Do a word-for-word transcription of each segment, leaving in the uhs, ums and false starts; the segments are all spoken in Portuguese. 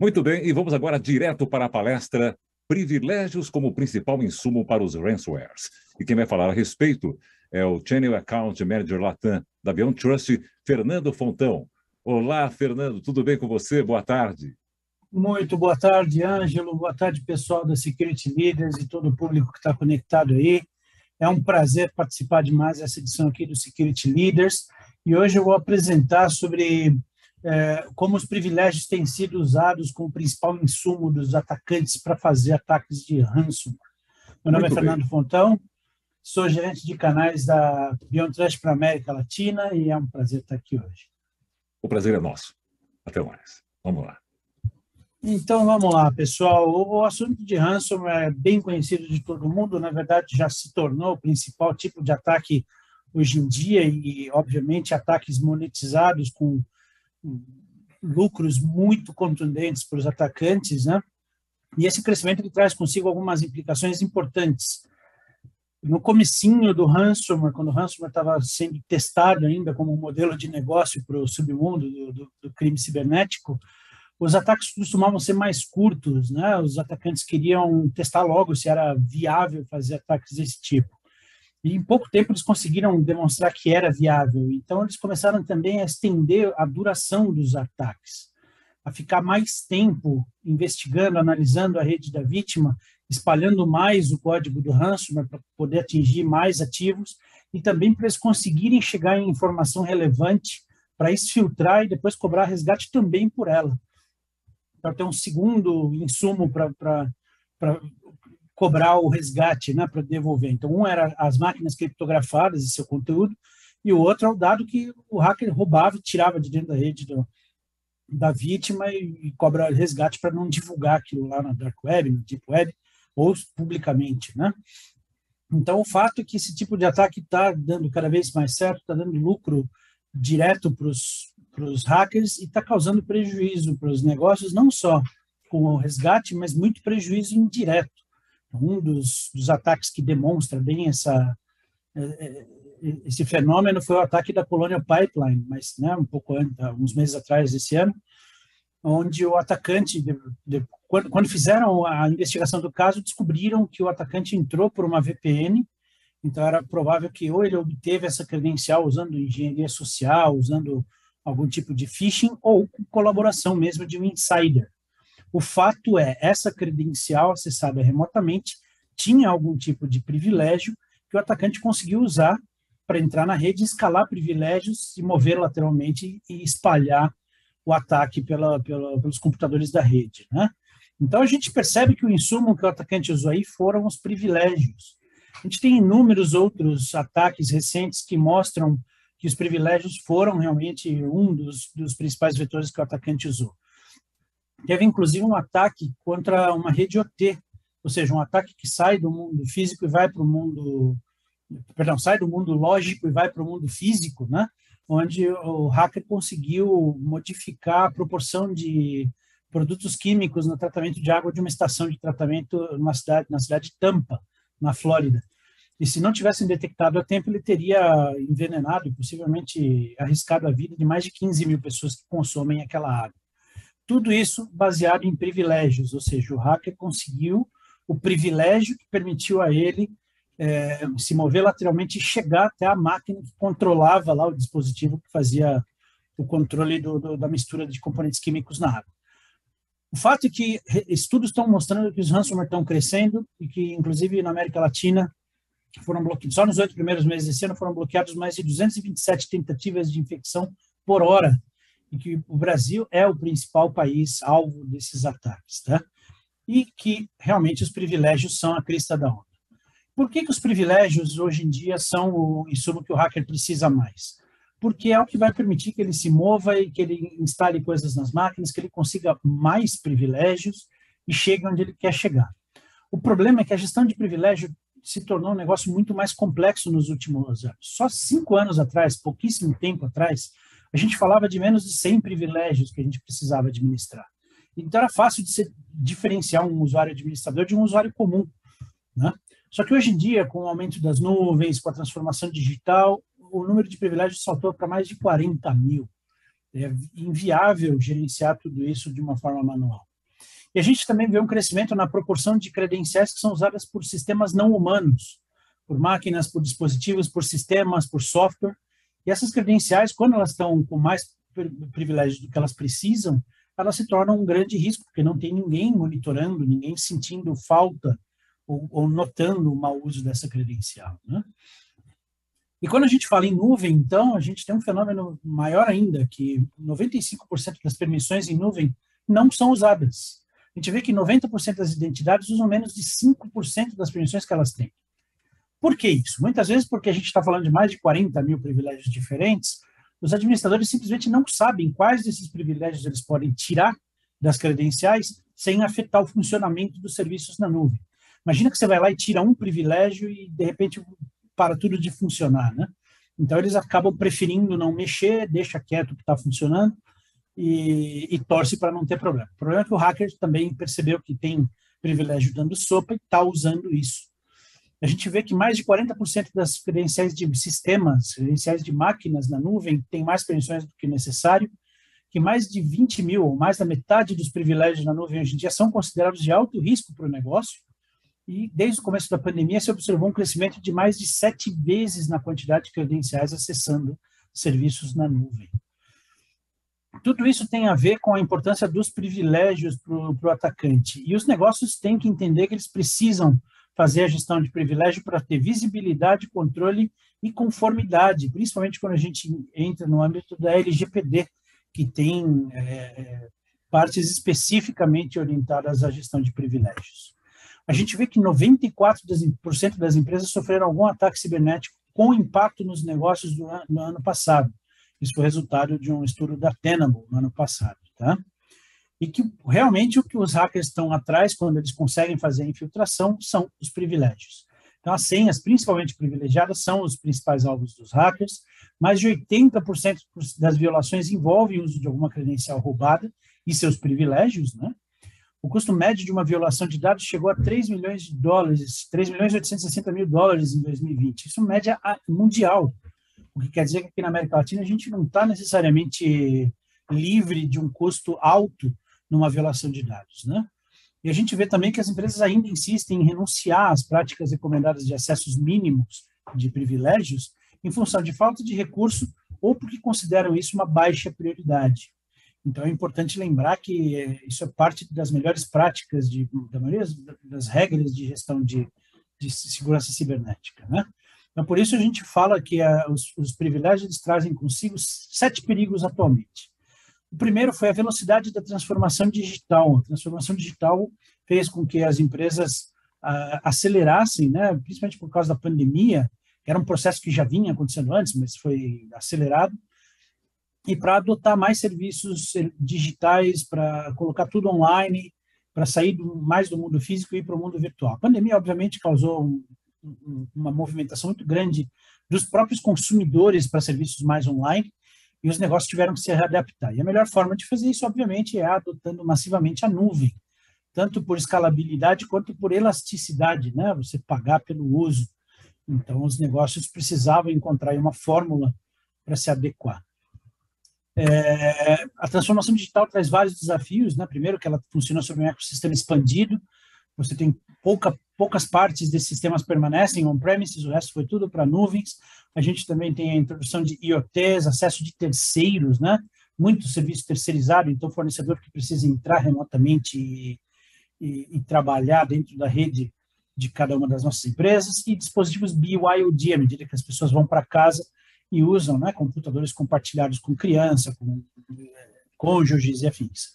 Muito bem, e vamos agora direto para a palestra Privilégios como principal insumo para os ransomwares. E quem vai falar a respeito é o Channel Account Manager Latam da BeyondTrust, Fernando Fontão. Olá, Fernando, tudo bem com você? Boa tarde. Muito boa tarde, Ângelo. Boa tarde, pessoal da Security Leaders e todo o público que está conectado aí. É um prazer participar de mais essa edição aqui do Security Leaders. E hoje eu vou apresentar sobre é, como os privilégios têm sido usados como principal insumo dos atacantes para fazer ataques de ransomware. Meu nome Muito é Fernando bem. Fontão, sou gerente de canais da BeyondTrust para a América Latina e é um prazer estar aqui hoje. O prazer é nosso. Até mais. Vamos lá. Então, vamos lá, pessoal. O assunto de ransomware é bem conhecido de todo mundo, na verdade já se tornou o principal tipo de ataque hoje em dia e, obviamente, ataques monetizados com lucros muito contundentes para os atacantes, né? E esse crescimento ele traz consigo algumas implicações importantes. No comecinho do ransomware, quando o ransomware estava sendo testado ainda como um modelo de negócio para o submundo do, do, do crime cibernético, os ataques costumavam ser mais curtos, né? Os atacantes queriam testar logo se era viável fazer ataques desse tipo. E em pouco tempo eles conseguiram demonstrar que era viável, então eles começaram também a estender a duração dos ataques, a ficar mais tempo investigando, analisando a rede da vítima, espalhando mais o código do ransomware para poder atingir mais ativos e também para eles conseguirem chegar em informação relevante para exfiltrar e depois cobrar resgate também por ela. Para ter um segundo insumo para cobrar o resgate, né, para devolver. Então, um era as máquinas criptografadas e seu conteúdo, e o outro é o dado que o hacker roubava e tirava de dentro da rede do, da vítima e, e cobra resgate para não divulgar aquilo lá na dark web, no deep web, ou publicamente, né? Então, o fato é que esse tipo de ataque está dando cada vez mais certo, está dando lucro direto para os para os hackers e está causando prejuízo para os negócios, não só com o resgate, mas muito prejuízo indireto. Um dos, dos ataques que demonstra bem essa, esse fenômeno foi o ataque da Colonial Pipeline, mas né, um pouco antes, uns meses atrás desse ano, onde o atacante, de, de, quando, quando fizeram a investigação do caso, descobriram que o atacante entrou por uma V P N. Então era provável que ou ele obteve essa credencial usando engenharia social, usando algum tipo de phishing ou com colaboração mesmo de um insider. O fato é, essa credencial acessada remotamente tinha algum tipo de privilégio que o atacante conseguiu usar para entrar na rede, escalar privilégios e mover lateralmente e espalhar o ataque pela, pela, pelos computadores da rede, né? Então a gente percebe que o insumo que o atacante usou aí foram os privilégios. A gente tem inúmeros outros ataques recentes que mostram que os privilégios foram realmente um dos, dos principais vetores que o atacante usou. Teve, inclusive, um ataque contra uma rede O T, ou seja, um ataque que sai do mundo físico e vai para o mundo... Perdão, sai do mundo lógico e vai para o mundo físico, né? Onde o hacker conseguiu modificar a proporção de produtos químicos no tratamento de água de uma estação de tratamento numa cidade, na cidade de Tampa, na Flórida. E se não tivessem detectado a tempo, ele teria envenenado e possivelmente arriscado a vida de mais de quinze mil pessoas que consomem aquela água. Tudo isso baseado em privilégios, ou seja, o hacker conseguiu o privilégio que permitiu a ele eh, se mover lateralmente e chegar até a máquina que controlava lá o dispositivo que fazia o controle do, do, da mistura de componentes químicos na água. O fato é que estudos estão mostrando que os ransomware estão crescendo e que, inclusive, na América Latina, foram bloqueados, só nos oito primeiros meses desse ano foram bloqueados mais de duzentas e vinte e sete tentativas de infecção por hora, e que o Brasil é o principal país alvo desses ataques, tá? E que realmente os privilégios são a crista da onda. Por que que os privilégios hoje em dia são o insumo que o hacker precisa mais? Porque é o que vai permitir que ele se mova e que ele instale coisas nas máquinas, que ele consiga mais privilégios e chegue onde ele quer chegar. O problema é que a gestão de privilégio se tornou um negócio muito mais complexo nos últimos anos. Só cinco anos atrás, pouquíssimo tempo atrás, a gente falava de menos de cem privilégios que a gente precisava administrar. Então era fácil de se diferenciar um usuário administrador de um usuário comum, né? Só que hoje em dia, com o aumento das nuvens, com a transformação digital, o número de privilégios saltou para mais de quarenta mil. É inviável gerenciar tudo isso de uma forma manual. E a gente também vê um crescimento na proporção de credenciais que são usadas por sistemas não humanos, por máquinas, por dispositivos, por sistemas, por software. E essas credenciais, quando elas estão com mais privilégio do que elas precisam, elas se tornam um grande risco, porque não tem ninguém monitorando, ninguém sentindo falta ou, ou notando o mau uso dessa credencial, né? E quando a gente fala em nuvem, então, a gente tem um fenômeno maior ainda, que noventa e cinco por cento das permissões em nuvem não são usadas. A gente vê que noventa por cento das identidades usam menos de cinco por cento das permissões que elas têm. Por que isso? Muitas vezes porque a gente está falando de mais de quarenta mil privilégios diferentes, os administradores simplesmente não sabem quais desses privilégios eles podem tirar das credenciais sem afetar o funcionamento dos serviços na nuvem. Imagina que você vai lá e tira um privilégio e, de repente, para tudo de funcionar, né? Então, eles acabam preferindo não mexer, deixa quieto que está funcionando e, e torce para não ter problema. O problema é que o hacker também percebeu que tem privilégio dando sopa e está usando isso. A gente vê que mais de quarenta por cento das credenciais de sistemas, credenciais de máquinas na nuvem, tem mais permissões do que necessário, que mais de vinte mil, ou mais da metade dos privilégios na nuvem hoje em dia são considerados de alto risco para o negócio. E desde o começo da pandemia se observou um crescimento de mais de sete vezes na quantidade de credenciais acessando serviços na nuvem. Tudo isso tem a ver com a importância dos privilégios para o atacante. E os negócios têm que entender que eles precisam fazer a gestão de privilégio para ter visibilidade, controle e conformidade, principalmente quando a gente entra no âmbito da L G P D, que tem é, partes especificamente orientadas à gestão de privilégios. A gente vê que noventa e quatro por cento das empresas sofreram algum ataque cibernético com impacto nos negócios do ano, no ano passado. Isso foi resultado de um estudo da Tenable no ano passado, tá? E que realmente o que os hackers estão atrás, quando eles conseguem fazer a infiltração, são os privilégios. Então, as senhas, principalmente privilegiadas, são os principais alvos dos hackers. Mais de oitenta por cento das violações envolvem o uso de alguma credencial roubada e seus privilégios, né? O custo médio de uma violação de dados chegou a três milhões de dólares, três milhões e oitocentos e sessenta mil dólares em dois mil e vinte. Isso média mundial, o que quer dizer que aqui na América Latina a gente não está necessariamente livre de um custo alto numa violação de dados, né? E a gente vê também que as empresas ainda insistem em renunciar às práticas recomendadas de acessos mínimos de privilégios em função de falta de recurso ou porque consideram isso uma baixa prioridade. Então, é importante lembrar que isso é parte das melhores práticas, de, da maioria das regras de gestão de, de segurança cibernética, né? Então, por isso a gente fala que a, os, os privilégios trazem consigo sete perigos atualmente. O primeiro foi a velocidade da transformação digital. A transformação digital fez com que as empresas a, acelerassem, né, principalmente por causa da pandemia, que era um processo que já vinha acontecendo antes, mas foi acelerado, e para adotar mais serviços digitais, para colocar tudo online, para sair do, mais do mundo físico e ir para o mundo virtual. A pandemia, obviamente, causou um, um, uma movimentação muito grande dos próprios consumidores para serviços mais online, e os negócios tiveram que se readaptar. E a melhor forma de fazer isso, obviamente, é adotando massivamente a nuvem, tanto por escalabilidade quanto por elasticidade, né? Você pagar pelo uso. Então, os negócios precisavam encontrar uma fórmula para se adequar. É, a transformação digital traz vários desafios, né? Primeiro, que ela funciona sobre um ecossistema expandido, você tem pouca, poucas partes desses sistemas permanecem on-premises, o resto foi tudo para nuvens. A gente também tem a introdução de I O Ts, acesso de terceiros, né? Muito serviço terceirizado, então fornecedor que precisa entrar remotamente e, e, e trabalhar dentro da rede de cada uma das nossas empresas, e dispositivos B Y O D, à medida que as pessoas vão para casa e usam, né, computadores compartilhados com criança, com cônjuges e afins.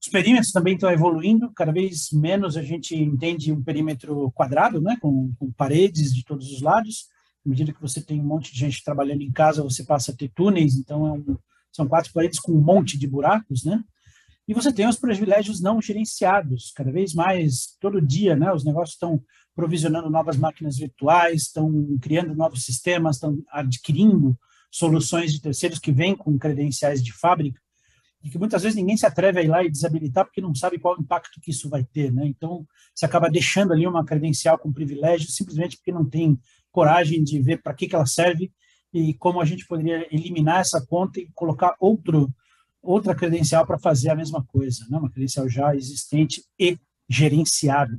Os perímetros também estão evoluindo, cada vez menos a gente entende um perímetro quadrado, né, com, com paredes de todos os lados. À medida que você tem um monte de gente trabalhando em casa, você passa a ter túneis, então é um, são quatro paredes com um monte de buracos, né? E você tem os privilégios não gerenciados, cada vez mais, todo dia, né? Os negócios estão provisionando novas máquinas virtuais, estão criando novos sistemas, estão adquirindo soluções de terceiros que vêm com credenciais de fábrica, e que muitas vezes ninguém se atreve a ir lá e desabilitar porque não sabe qual impacto que isso vai ter, né? Então, você acaba deixando ali uma credencial com privilégio simplesmente porque não tem coragem de ver para que, que ela serve e como a gente poderia eliminar essa conta e colocar outro outra credencial para fazer a mesma coisa, né? Uma credencial já existente e gerenciável.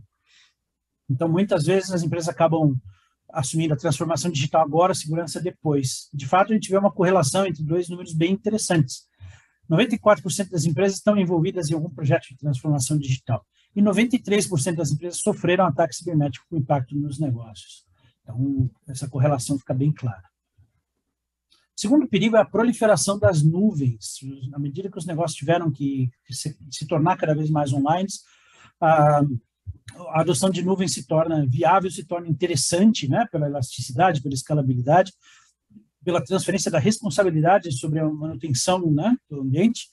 Então, muitas vezes as empresas acabam assumindo a transformação digital agora, a segurança depois. De fato, a gente vê uma correlação entre dois números bem interessantes. noventa e quatro por cento das empresas estão envolvidas em algum projeto de transformação digital e noventa e três por cento das empresas sofreram ataque cibernético com impacto nos negócios. Então, essa correlação fica bem clara. O segundo perigo é a proliferação das nuvens. Na medida que os negócios tiveram que se, se tornar cada vez mais online, a, a adoção de nuvens se torna viável, se torna interessante, né, pela elasticidade, pela escalabilidade, pela transferência da responsabilidade sobre a manutenção, né, do ambiente.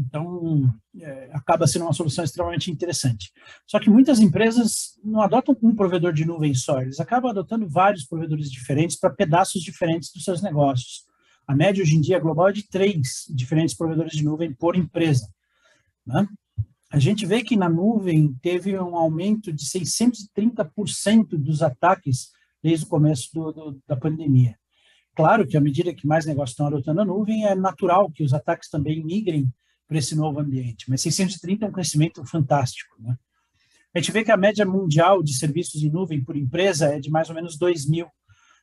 Então, é, acaba sendo uma solução extremamente interessante. Só que muitas empresas não adotam um provedor de nuvem só, eles acabam adotando vários provedores diferentes para pedaços diferentes dos seus negócios. A média hoje em dia global é de três diferentes provedores de nuvem por empresa, né? A gente vê que na nuvem teve um aumento de seiscentos e trinta por cento dos ataques desde o começo do, do, da pandemia. Claro que à medida que mais negócios estão adotando a nuvem, é natural que os ataques também migrem para esse novo ambiente, mas seiscentos e trinta é um crescimento fantástico, né? A gente vê que a média mundial de serviços em nuvem por empresa é de mais ou menos dois mil.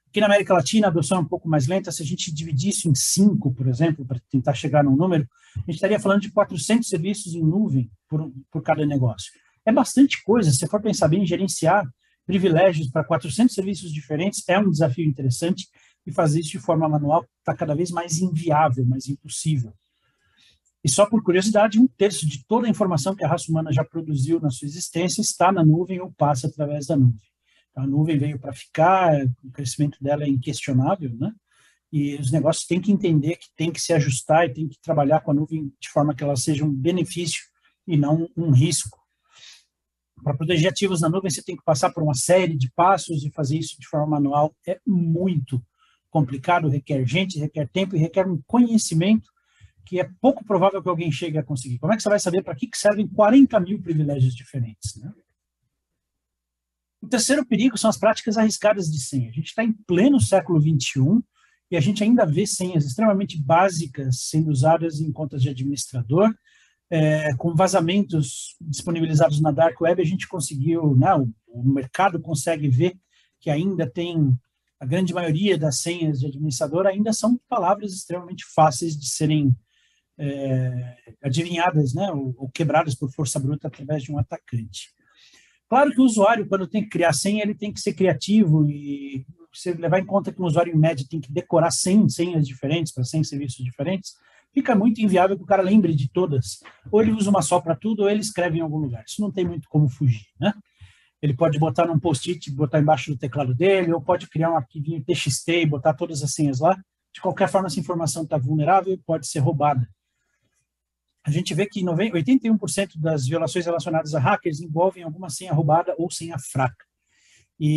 Aqui na América Latina a adoção é um pouco mais lenta, se a gente dividir isso em cinco, por exemplo, para tentar chegar num número, a gente estaria falando de quatrocentos serviços em nuvem por, por cada negócio. É bastante coisa, se for pensar bem, gerenciar privilégios para quatrocentos serviços diferentes é um desafio interessante e fazer isso de forma manual está cada vez mais inviável, mais impossível. E só por curiosidade, um terço de toda a informação que a raça humana já produziu na sua existência está na nuvem ou passa através da nuvem. Então, a nuvem veio para ficar, o crescimento dela é inquestionável, né? E os negócios têm que entender que tem que se ajustar e tem que trabalhar com a nuvem de forma que ela seja um benefício e não um risco. Para proteger ativos na nuvem, você tem que passar por uma série de passos e fazer isso de forma manual é muito complicado, requer gente, requer tempo e requer um conhecimento que é pouco provável que alguém chegue a conseguir. Como é que você vai saber para que servem quarenta mil privilégios diferentes, né? O terceiro perigo são as práticas arriscadas de senha. A gente está em pleno século vinte e um e a gente ainda vê senhas extremamente básicas sendo usadas em contas de administrador, é, com vazamentos disponibilizados na Dark Web. A gente conseguiu, né, o, o mercado consegue ver que ainda tem... A grande maioria das senhas de administrador ainda são palavras extremamente fáceis de serem É, adivinhadas, né, ou, ou quebradas por força bruta através de um atacante. Claro que o usuário, quando tem que criar senha, ele tem que ser criativo e se levar em conta que um usuário em média tem que decorar cem senhas diferentes para cem serviços diferentes, fica muito inviável que o cara lembre de todas. Ou ele usa uma só para tudo, ou ele escreve em algum lugar. Isso não tem muito como fugir, né? Ele pode botar num post-it, botar embaixo do teclado dele, ou pode criar um arquivinho T X T e botar todas as senhas lá. De qualquer forma, essa informação está vulnerável e pode ser roubada. A gente vê que oitenta e um por cento das violações relacionadas a hackers envolvem alguma senha roubada ou senha fraca. E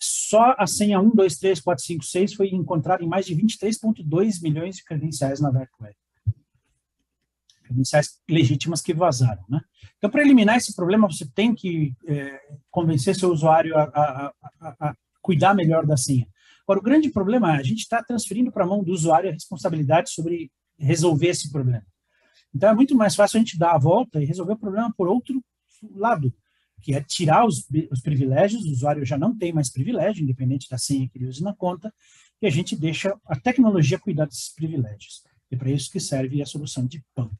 só a senha um, dois, três, quatro, cinco, seis foi encontrada em mais de vinte e três vírgula dois milhões de credenciais na Dark Web. Credenciais legítimas que vazaram, né? Então, para eliminar esse problema, você tem que é, convencer seu usuário a, a, a, a cuidar melhor da senha. Agora, o grande problema é a gente está transferindo para a mão do usuário a responsabilidade sobre resolver esse problema. Então, é muito mais fácil a gente dar a volta e resolver o problema por outro lado, que é tirar os, os privilégios. O usuário já não tem mais privilégio, independente da senha que ele use na conta, e a gente deixa a tecnologia cuidar desses privilégios. E para isso que serve a solução de PAM.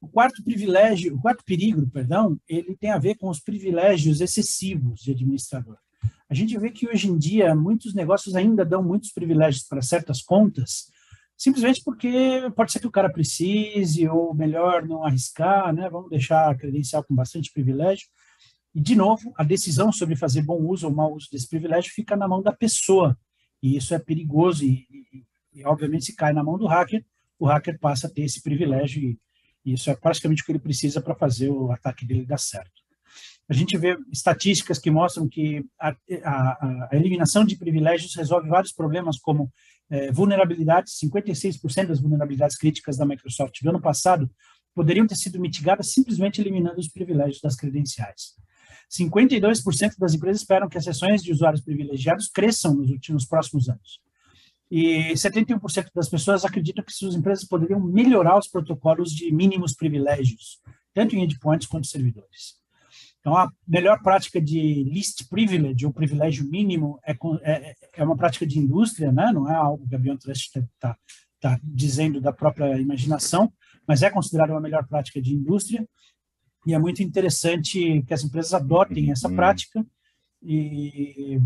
O quarto privilégio, o quarto perigo, perdão, ele tem a ver com os privilégios excessivos de administrador. A gente vê que hoje em dia muitos negócios ainda dão muitos privilégios para certas contas, simplesmente porque pode ser que o cara precise, ou melhor, não arriscar, né? Vamos deixar a credencial com bastante privilégio. E, de novo, a decisão sobre fazer bom uso ou mau uso desse privilégio fica na mão da pessoa. E isso é perigoso e, e, e obviamente, se cai na mão do hacker, o hacker passa a ter esse privilégio e, e isso é praticamente o que ele precisa para fazer o ataque dele dar certo. A gente vê estatísticas que mostram que a, a, a eliminação de privilégios resolve vários problemas, como eh, vulnerabilidades. cinquenta e seis por cento das vulnerabilidades críticas da Microsoft do ano passado poderiam ter sido mitigadas simplesmente eliminando os privilégios das credenciais. cinquenta e dois por cento das empresas esperam que as sessões de usuários privilegiados cresçam nos últimos, nos próximos anos. E setenta e um por cento das pessoas acreditam que suas empresas poderiam melhorar os protocolos de mínimos privilégios, tanto em endpoints quanto servidores. Então, a melhor prática de least privilege, ou privilégio mínimo, é, é, é uma prática de indústria, né? Não é algo que a BeyondTrust está tá dizendo da própria imaginação, mas é considerada uma melhor prática de indústria, e é muito interessante que as empresas adotem essa hum. prática, e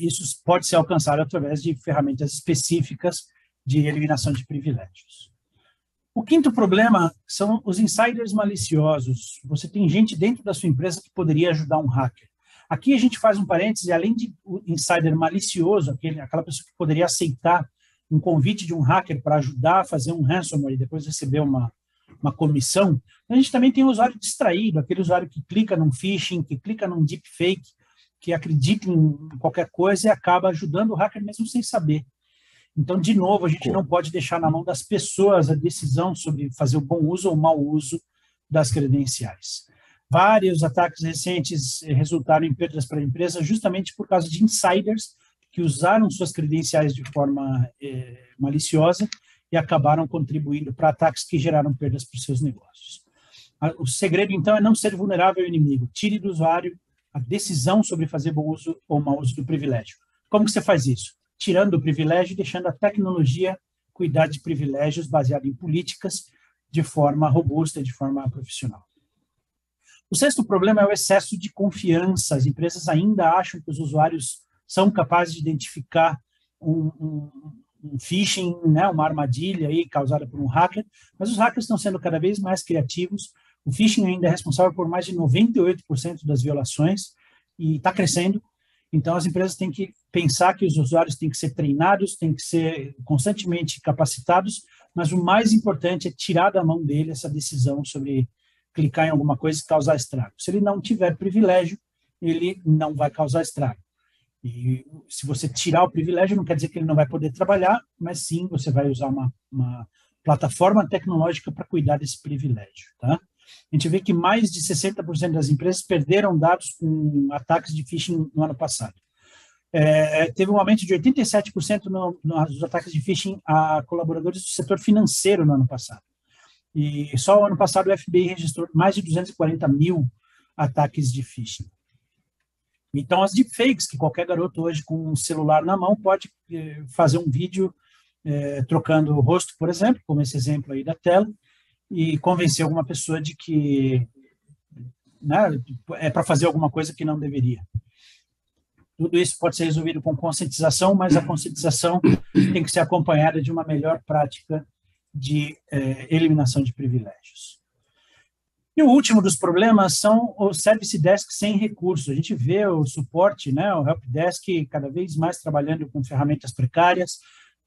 isso pode ser alcançado através de ferramentas específicas de eliminação de privilégios. O quinto problema são os insiders maliciosos. Você tem gente dentro da sua empresa que poderia ajudar um hacker. Aqui a gente faz um parêntese, além de insider malicioso, aquele, aquela pessoa que poderia aceitar um convite de um hacker para ajudar a fazer um ransomware e depois receber uma, uma comissão, a gente também tem o usuário distraído, aquele usuário que clica num phishing, que clica num deepfake, que acredita em qualquer coisa e acaba ajudando o hacker mesmo sem saber. Então, de novo, a gente não pode deixar na mão das pessoas a decisão sobre fazer o bom uso ou mau uso das credenciais. Vários ataques recentes resultaram em perdas para a empresa justamente por causa de insiders que usaram suas credenciais de forma eh, maliciosa e acabaram contribuindo para ataques que geraram perdas para os seus negócios. O segredo, então, é não ser vulnerável ao inimigo. Tire do usuário a decisão sobre fazer bom uso ou mau uso do privilégio. Como que você faz isso? Tirando o privilégio e deixando a tecnologia cuidar de privilégios baseado em políticas de forma robusta, de forma profissional. O sexto problema é o excesso de confiança. As empresas ainda acham que os usuários são capazes de identificar um, um, um phishing, né, uma armadilha aí causada por um hacker, mas os hackers estão sendo cada vez mais criativos. O phishing ainda é responsável por mais de noventa e oito por cento das violações e está crescendo. Então, as empresas têm que pensar que os usuários têm que ser treinados, têm que ser constantemente capacitados, mas o mais importante é tirar da mão dele essa decisão sobre clicar em alguma coisa e causar estrago. Se ele não tiver privilégio, ele não vai causar estrago. E se você tirar o privilégio, não quer dizer que ele não vai poder trabalhar, mas sim, você vai usar uma, uma plataforma tecnológica para cuidar desse privilégio, tá? A gente vê que mais de sessenta por cento das empresas perderam dados com ataques de phishing no ano passado. É, teve um aumento de oitenta e sete por cento no, nos ataques de phishing a colaboradores do setor financeiro no ano passado. E só o ano passado o F B I registrou mais de duzentos e quarenta mil ataques de phishing. Então, as deepfakes, que qualquer garoto hoje com um celular na mão pode eh, fazer um vídeo eh, trocando o rosto, por exemplo, como esse exemplo aí da tela, e convencer alguma pessoa de que, né, é para fazer alguma coisa que não deveria. Tudo isso pode ser resolvido com conscientização, mas a conscientização tem que ser acompanhada de uma melhor prática de eh, eliminação de privilégios. E o último dos problemas são os service desk sem recursos. A gente vê o suporte, né, o help desk cada vez mais trabalhando com ferramentas precárias,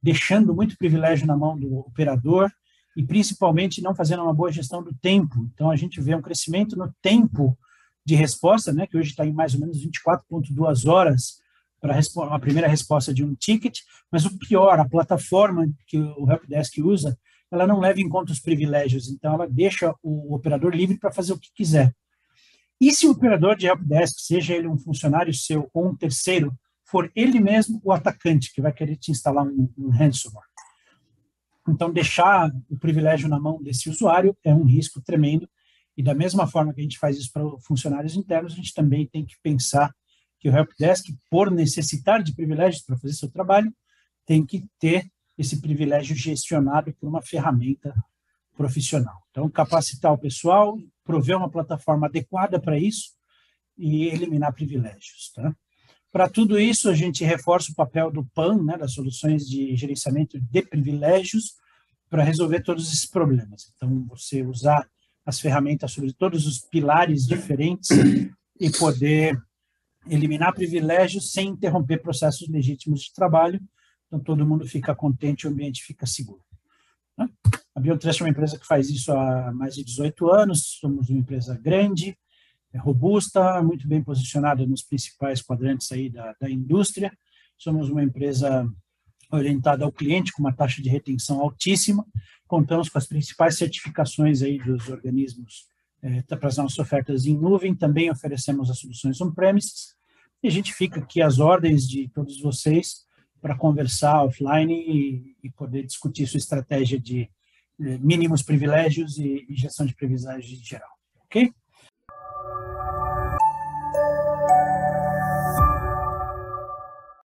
deixando muito privilégio na mão do operador, e principalmente não fazendo uma boa gestão do tempo. Então, a gente vê um crescimento no tempo de resposta, né, que hoje está em mais ou menos vinte e quatro vírgula dois horas para a primeira resposta de um ticket, mas o pior, a plataforma que o helpdesk usa, ela não leva em conta os privilégios, então ela deixa o operador livre para fazer o que quiser. E se o operador de helpdesk, seja ele um funcionário seu ou um terceiro, for ele mesmo o atacante que vai querer te instalar um, um ransomware? Então, deixar o privilégio na mão desse usuário é um risco tremendo, e da mesma forma que a gente faz isso para funcionários internos, a gente também tem que pensar que o helpdesk, por necessitar de privilégios para fazer seu trabalho, tem que ter esse privilégio gestionado por uma ferramenta profissional. Então, capacitar o pessoal, prover uma plataforma adequada para isso e eliminar privilégios, tá? Para tudo isso, a gente reforça o papel do PAM, né, das soluções de gerenciamento de privilégios, para resolver todos esses problemas. Então, você usar as ferramentas sobre todos os pilares diferentes e poder eliminar privilégios sem interromper processos legítimos de trabalho. Então, todo mundo fica contente, o ambiente fica seguro, né? A BeyondTrust é uma empresa que faz isso há mais de dezoito anos, somos uma empresa grande, é robusta, muito bem posicionada nos principais quadrantes aí da, da indústria. Somos uma empresa orientada ao cliente, com uma taxa de retenção altíssima. Contamos com as principais certificações aí dos organismos eh, para as nossas ofertas em nuvem. Também oferecemos as soluções on-premises. E a gente fica aqui às ordens de todos vocês para conversar offline e, e poder discutir sua estratégia de eh, mínimos privilégios e, e gestão de privilégios em geral, ok?